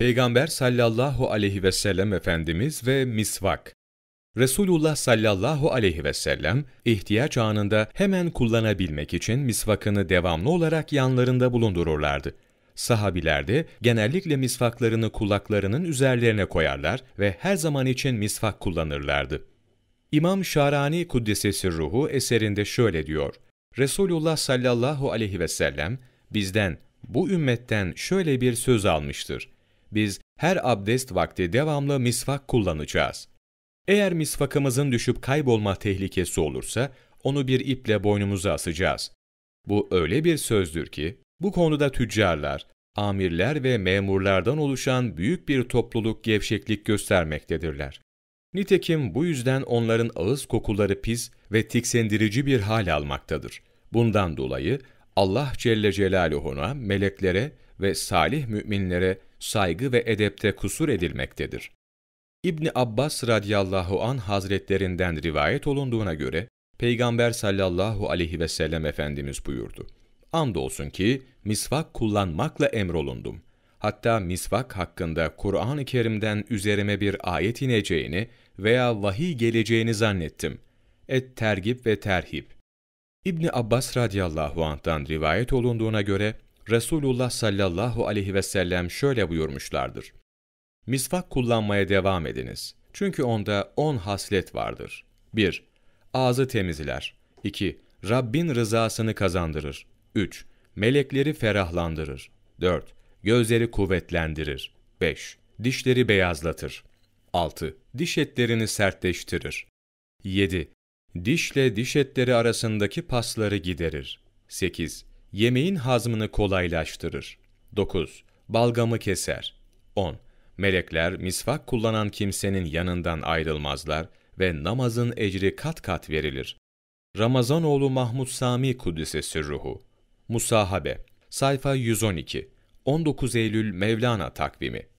Peygamber sallallahu aleyhi ve sellem Efendimiz ve misvak. Resulullah sallallahu aleyhi ve sellem ihtiyaç anında hemen kullanabilmek için misvakını devamlı olarak yanlarında bulundururlardı. Sahabiler de genellikle misvaklarını kulaklarının üzerlerine koyarlar ve her zaman için misvak kullanırlardı. İmam Şarani Kuddisesi Ruhu eserinde şöyle diyor: Resulullah sallallahu aleyhi ve sellem bizden, bu ümmetten şöyle bir söz almıştır. Biz her abdest vakti devamlı misvak kullanacağız. Eğer misvakımızın düşüp kaybolma tehlikesi olursa onu bir iple boynumuza asacağız. Bu öyle bir sözdür ki bu konuda tüccarlar, amirler ve memurlardan oluşan büyük bir topluluk gevşeklik göstermektedirler. Nitekim bu yüzden onların ağız kokuları pis ve tiksindirici bir hal almaktadır. Bundan dolayı Allah Celle Celaluhu'na, meleklere ve salih müminlere saygı ve edepte kusur edilmektedir. İbn Abbas radıyallahu anh hazretlerinden rivayet olunduğuna göre Peygamber sallallahu aleyhi ve sellem Efendimiz buyurdu: Andolsun ki misvak kullanmakla emrolundum. Hatta misvak hakkında Kur'an-ı Kerim'den üzerime bir ayet ineceğini veya vahiy geleceğini zannettim. Et-Tergib ve Terhib. İbn Abbas radıyallahu anh'tan rivayet olunduğuna göre Resulullah sallallahu aleyhi ve sellem şöyle buyurmuşlardır: Misvak kullanmaya devam ediniz. Çünkü onda 10 haslet vardır. 1. Ağzı temizler. 2. Rabbin rızasını kazandırır. 3. Melekleri ferahlandırır. 4. Gözleri kuvvetlendirir. 5. Dişleri beyazlatır. 6. Diş etlerini sertleştirir. 7. Dişle diş etleri arasındaki pasları giderir. 8. Yemeğin hazmını kolaylaştırır. 9. Balgamı keser. 10. Melekler misvak kullanan kimsenin yanından ayrılmazlar ve namazın ecri kat kat verilir. Ramazanoğlu Mahmut Sami Kuddisesi Ruhu. Musahabe. Sayfa 112. 19 Eylül Mevlana Takvimi.